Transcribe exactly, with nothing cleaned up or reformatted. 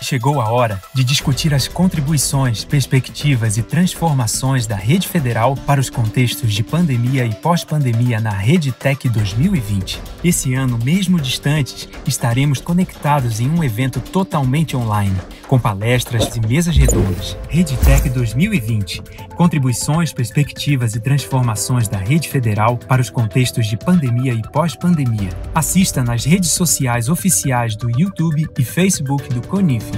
Chegou a hora de discutir as contribuições, perspectivas e transformações da Rede Federal para os contextos de pandemia e pós-pandemia na Reditec dois mil e vinte. Esse ano, mesmo distantes, estaremos conectados em um evento totalmente online, com palestras e mesas redondas. Reditec dois mil e vinte – contribuições, perspectivas e transformações da Rede Federal para os contextos de pandemia e pós-pandemia. Assista nas redes sociais oficiais do YouTube e Facebook do Conif.